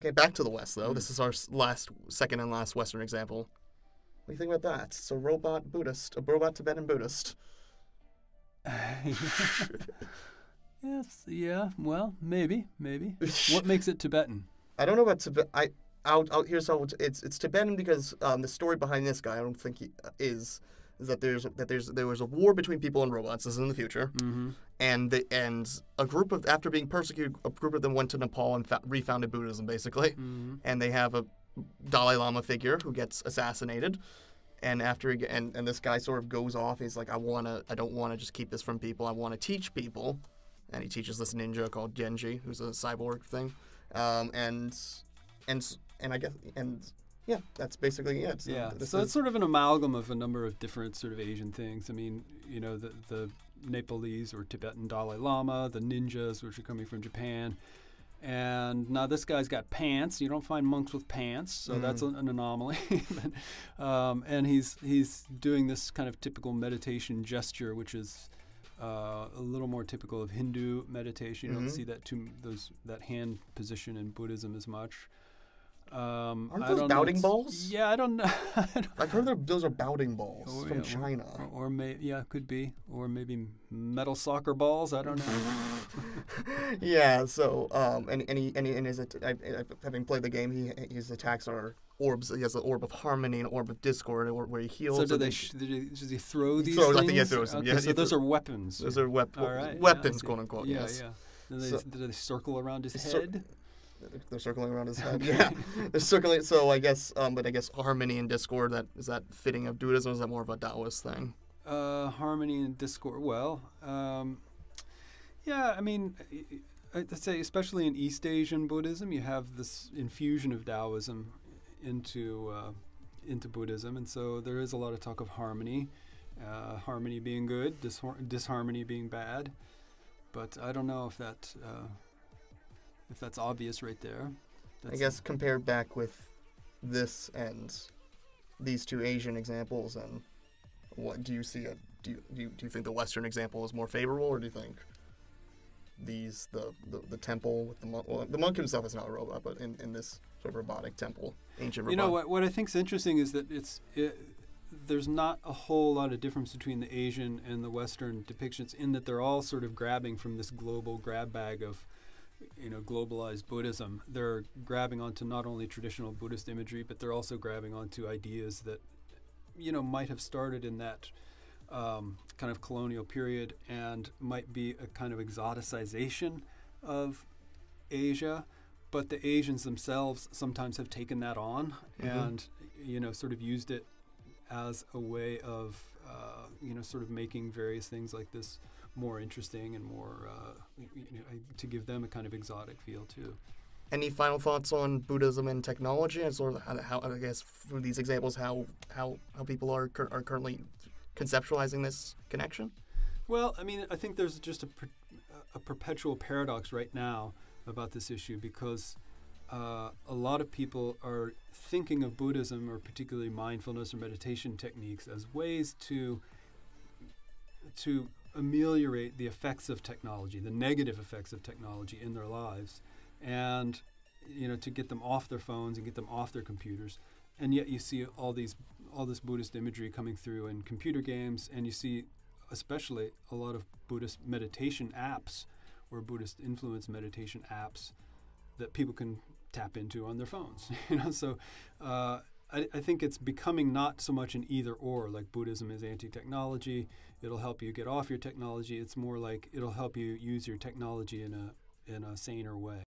Okay, back to the West, though. This is our second and last Western example. What do you think about that? It's a robot Buddhist, a robot Tibetan Buddhist. Yes, yeah, well, maybe. What makes it Tibetan? I don't know about Tibetan. It's Tibetan because the story behind this guy, I don't think he is that there was a war between people and robots. This is in the future, and a group of, after being persecuted, a group of them went to Nepal and refounded Buddhism, basically. And they have a Dalai Lama figure who gets assassinated, and after he, and this guy sort of goes off. He's like, I don't want to just keep this from people. I want to teach people, and he teaches this ninja called Genji, who's a cyborg thing, and yeah, that's basically it. So yeah, so it's sort of an amalgam of a number of different sort of Asian things. I mean, you know, the Nepalese or Tibetan Dalai Lama, the ninjas, which are coming from Japan. And now this guy's got pants. You don't find monks with pants, so that's an anomaly. And he's doing this kind of typical meditation gesture, which is a little more typical of Hindu meditation. You don't see that that hand position in Buddhism as much. Aren't those bowing balls? Yeah, I don't know. I've heard those are bowing balls from China. Or maybe, yeah, could be. Or maybe metal soccer balls. I don't know. Yeah. So, having played the game, his attacks are orbs. He has an orb of harmony, an orb of discord, where he heals. So does he throw these things? I think he throws them. Okay, yeah, so those are weapons. Those are weapons, quote unquote. Yeah, yes. Yeah. Do they circle around his head? They're circling around his head. Yeah, they're circling. So I guess, but I guess harmony and discord. That is that fitting of Buddhism. Or is that more of a Taoist thing? Harmony and discord. Well, yeah. I mean, I'd say especially in East Asian Buddhism, you have this infusion of Taoism into Buddhism, and so there is a lot of talk of harmony. Harmony being good, disharmony being bad. But I don't know if that. If that's obvious right there. I guess compared back with this and these two Asian examples, and what do you see? Do you think the Western example is more favorable, or do you think the temple with the monk? Well, the monk himself is not a robot, but in this sort of robotic temple, ancient robot. You know what? What I think's interesting is that there's not a whole lot of difference between the Asian and the Western depictions in that they're all sort of grabbing from this global grab bag of, you know, globalized Buddhism. They're grabbing onto not only traditional Buddhist imagery, but they're also grabbing onto ideas that, you know, might have started in that kind of colonial period and might be a kind of exoticization of Asia. But the Asians themselves sometimes have taken that on and, you know, sort of used it as a way of, you know, sort of making various things like this more interesting and more, you know, to give them a kind of exotic feel too. Any final thoughts on Buddhism and technology, and sort of how I guess from these examples how people are currently conceptualizing this connection? Well, I mean, I think there's just a perpetual paradox right now about this issue, because a lot of people are thinking of Buddhism, or particularly mindfulness or meditation techniques, as ways to ameliorate the effects of technology, the negative effects of technology in their lives, and, you know, to get them off their phones and get them off their computers. And yet you see all this Buddhist imagery coming through in computer games, and you see especially a lot of Buddhist meditation apps or Buddhist influenced meditation apps that people can tap into on their phones. You know, so I think it's becoming not so much an either or, like Buddhism is anti-technology, it'll help you get off your technology. It's more like it'll help you use your technology in a saner way.